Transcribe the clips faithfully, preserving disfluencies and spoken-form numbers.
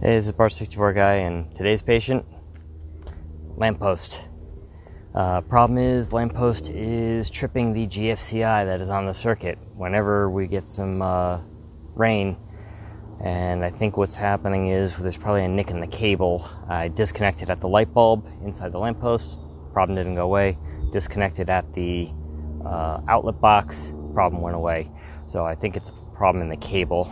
Hey, this is Bar sixty-four Guy, and today's patient, lamppost. Uh, problem is, lamppost is tripping the G F C I that is on the circuit whenever we get some uh, rain. And I think what's happening is there's probably a nick in the cable. I disconnected at the light bulb inside the lamppost. Problem didn't go away. Disconnected at the uh, outlet box. Problem went away. So I think it's a problem in the cable.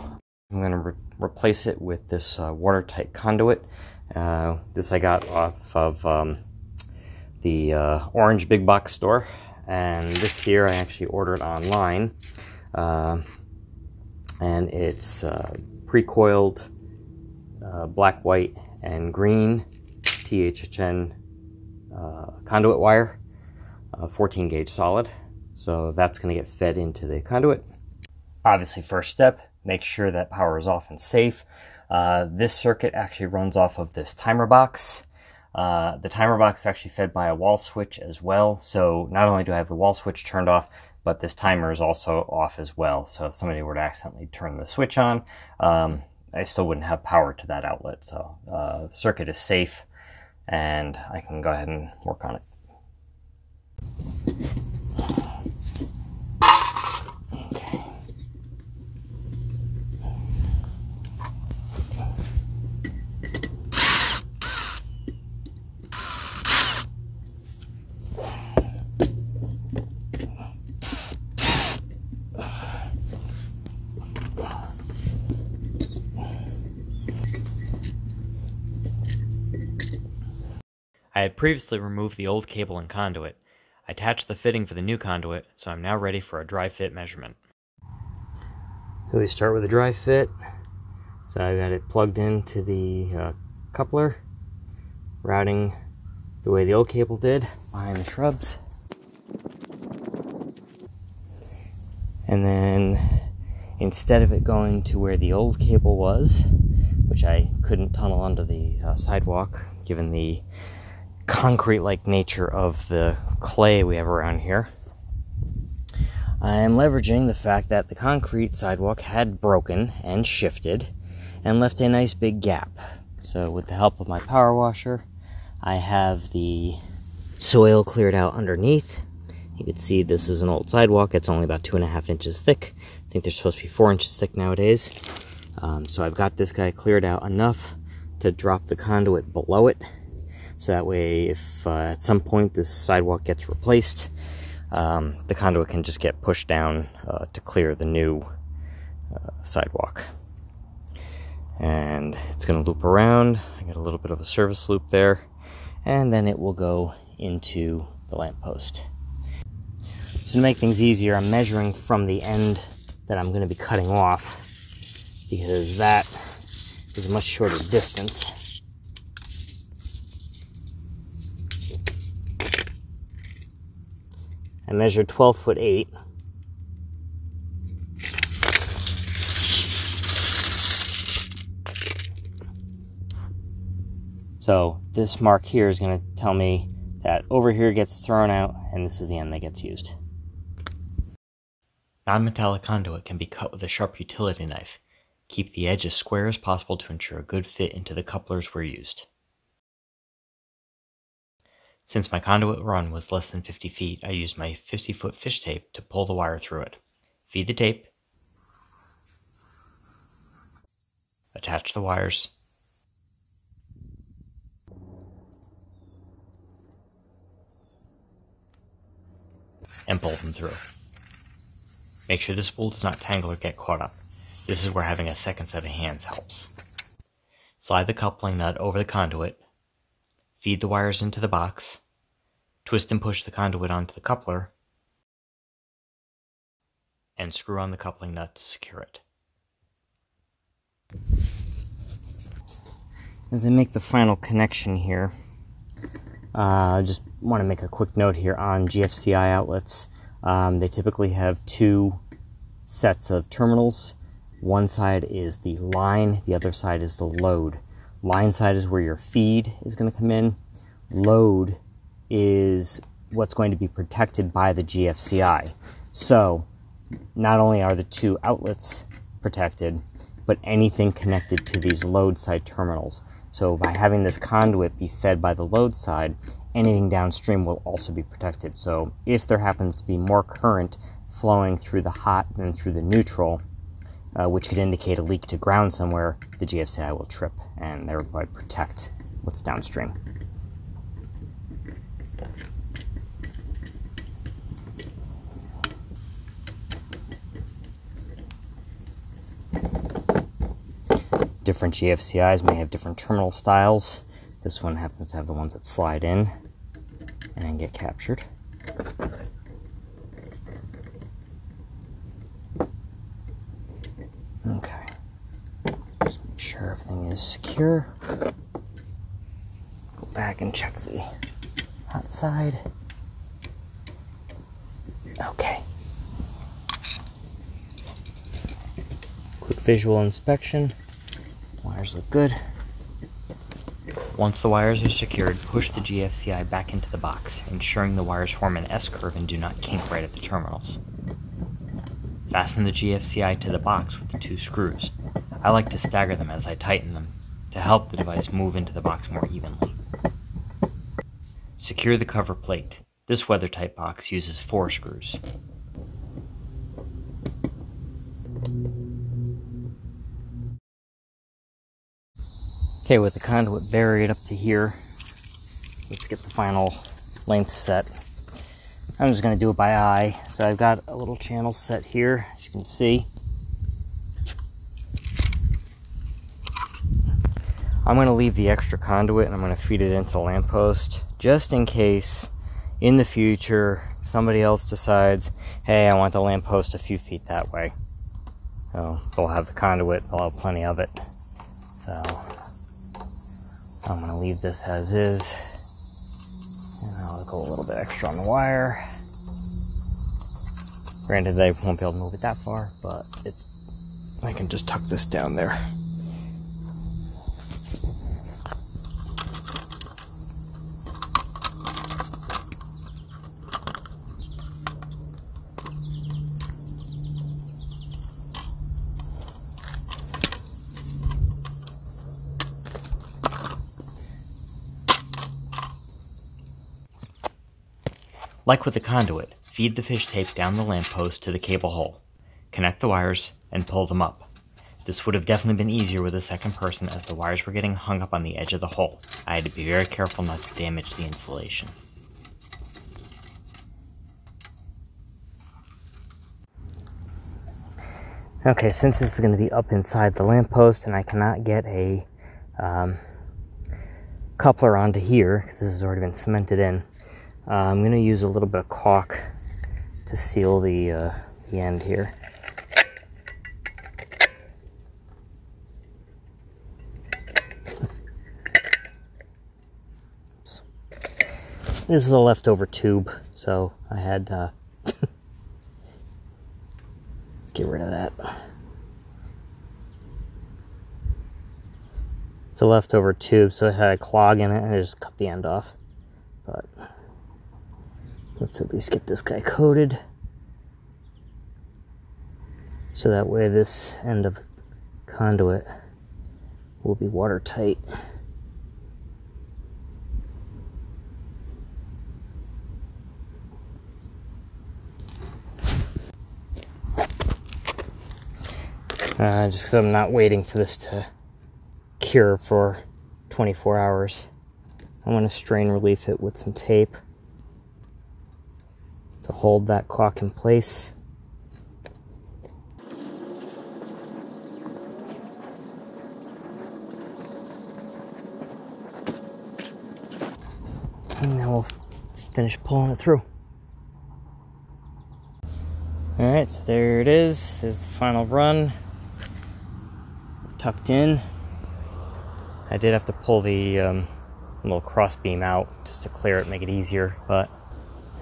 I'm going to re replace it with this uh, watertight conduit. Uh, this I got off of um, the uh, Orange Big Box store, and this here I actually ordered online. Uh, and it's uh, pre-coiled uh, black, white, and green T H H N uh, conduit wire, uh, fourteen gauge solid. So that's going to get fed into the conduit. Obviously, first step, make sure that power is off and safe. Uh, this circuit actually runs off of this timer box. Uh, the timer box is actually fed by a wall switch as well. So not only do I have the wall switch turned off, but this timer is also off as well. So if somebody were to accidentally turn the switch on, um, I still wouldn't have power to that outlet. So uh, the circuit is safe, and I can go ahead and work on it. I had previously removed the old cable and conduit. I attached the fitting for the new conduit, so I'm now ready for a dry fit measurement. So we start with a dry fit. So I've got it plugged into the uh, coupler, routing the way the old cable did, behind the shrubs. And then instead of it going to where the old cable was, which I couldn't tunnel under the uh, sidewalk, given the concrete-like nature of the clay we have around here, I am leveraging the fact that the concrete sidewalk had broken and shifted and left a nice big gap. So with the help of my power washer, I have the soil cleared out underneath. You can see this is an old sidewalk. It's only about two and a half inches thick. I think they're supposed to be four inches thick nowadays. Um, so I've got this guy cleared out enough to drop the conduit below it. So that way, if uh, at some point this sidewalk gets replaced, um, the conduit can just get pushed down uh, to clear the new uh, sidewalk. And it's going to loop around. I got a little bit of a service loop there, and then it will go into the lamppost. So to make things easier, I'm measuring from the end that I'm going to be cutting off, because that is a much shorter distance. I measured twelve foot eight. So this mark here is going to tell me that over here gets thrown out, and this is the end that gets used. Non-metallic conduit can be cut with a sharp utility knife. Keep the edge as square as possible to ensure a good fit into the couplers were used. Since my conduit run was less than fifty feet, I used my fifty foot fish tape to pull the wire through it. Feed the tape, attach the wires, and pull them through. Make sure the spool does not tangle or get caught up. This is where having a second set of hands helps. Slide the coupling nut over the conduit, feed the wires into the box, twist and push the conduit onto the coupler, and screw on the coupling nut to secure it. As I make the final connection here, I uh, just want to make a quick note here on G F C I outlets. Um, they typically have two sets of terminals. One side is the line, the other side is the load. Line side is where your feed is going to come in. Load is what's going to be protected by the G F C I. So not only are the two outlets protected, but anything connected to these load side terminals. So by having this conduit be fed by the load side, anything downstream will also be protected. So if there happens to be more current flowing through the hot than through the neutral, uh, which could indicate a leak to ground somewhere, the G F C I will trip and thereby protect what's downstream. Different G F C Is may have different terminal styles. This one happens to have the ones that slide in and get captured. Okay, just make sure everything is secure. Go back and check the hot side. Okay. Quick visual inspection. Wires look good. Once the wires are secured, push the G F C I back into the box, ensuring the wires form an S-curve and do not kink right at the terminals. Fasten the G F C I to the box with the two screws. I like to stagger them as I tighten them to help the device move into the box more evenly. Secure the cover plate. This weather-tight box uses four screws. Okay, with the conduit buried up to here, let's get the final length set. I'm just going to do it by eye. So I've got a little channel set here, as you can see. I'm going to leave the extra conduit and I'm going to feed it into the lamppost, just in case in the future somebody else decides, hey, I want the lamppost a few feet that way. So they'll have the conduit, they'll have plenty of it. So I'm going to leave this as is, and I'll go a little bit extra on the wire. Granted, they won't be able to move it that far, but it's, I can just tuck this down there. Like with the conduit, feed the fish tape down the lamppost to the cable hole, connect the wires, and pull them up. This would have definitely been easier with a second person as the wires were getting hung up on the edge of the hole. I had to be very careful not to damage the insulation. Okay, since this is going to be up inside the lamppost and I cannot get a um, coupler onto here, because this has already been cemented in, Uh, I'm going to use a little bit of caulk to seal the, uh, the end here. This is a leftover tube, so I had uh, to get rid of that. It's a leftover tube, so it had a clog in it, and I just cut the end off. But let's at least get this guy coated, so that way this end of conduit will be watertight. Uh, just because I'm not waiting for this to cure for twenty-four hours. I'm going to strain relief it with some tape to hold that caulk in place. And now we'll finish pulling it through. Alright, so there it is. There's the final run. Tucked in. I did have to pull the um, little cross beam out just to clear it, make it easier, but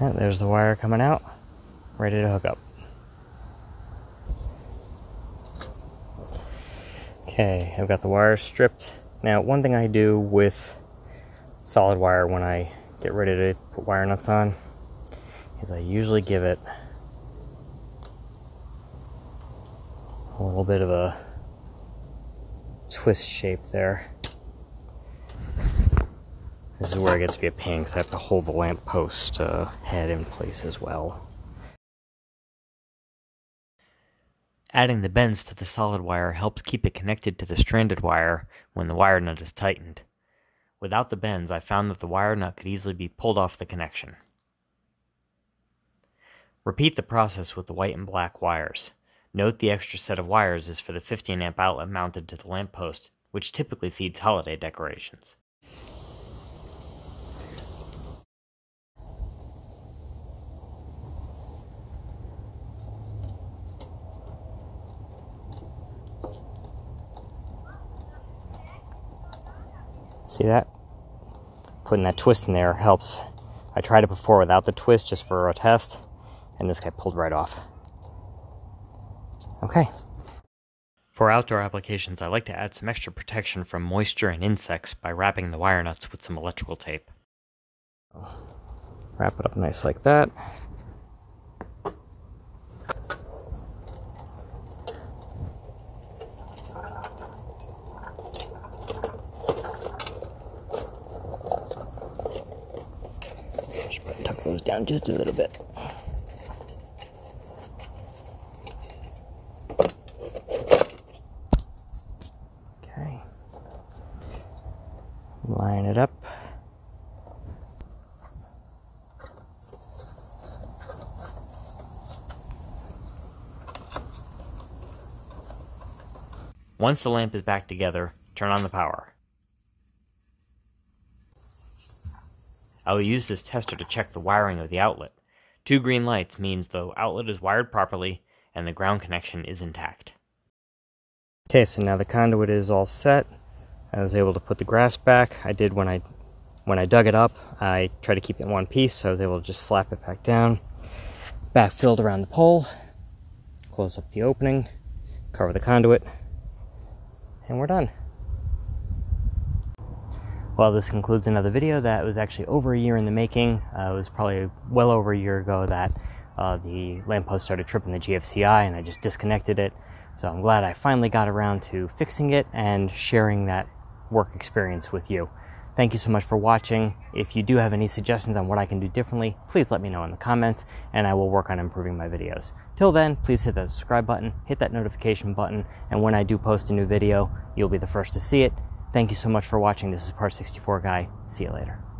yeah, there's the wire coming out, ready to hook up. Okay, I've got the wire stripped. Now, one thing I do with solid wire when I get ready to put wire nuts on is I usually give it a little bit of a twist shape there. This is where it gets to be a pain because I have to hold the lamp post uh, head in place as well. Adding the bends to the solid wire helps keep it connected to the stranded wire when the wire nut is tightened. Without the bends, I found that the wire nut could easily be pulled off the connection. Repeat the process with the white and black wires. Note the extra set of wires is for the fifteen amp outlet mounted to the lamppost, which typically feeds holiday decorations. See that? Putting that twist in there helps. I tried it before without the twist just for a test, and this guy pulled right off. Okay. For outdoor applications, I like to add some extra protection from moisture and insects by wrapping the wire nuts with some electrical tape. Wrap it up nice like that. Tuck those down just a little bit. Okay. Line it up. Once the lamp is back together, turn on the power. I will use this tester to check the wiring of the outlet. Two green lights means the outlet is wired properly and the ground connection is intact. Okay, so now the conduit is all set. I was able to put the grass back. I did when I when I dug it up, I tried to keep it in one piece, so I was able to just slap it back down. Backfilled around the pole, close up the opening, cover the conduit, and we're done. Well, this concludes another video that was actually over a year in the making. Uh, it was probably well over a year ago that uh, the lamppost started tripping the G F C I and I just disconnected it. So I'm glad I finally got around to fixing it and sharing that work experience with you. Thank you so much for watching. If you do have any suggestions on what I can do differently, please let me know in the comments and I will work on improving my videos. Till then, please hit that subscribe button, hit that notification button, and when I do post a new video, you'll be the first to see it. Thank you so much for watching. This is Bar sixty-four Guy. See you later.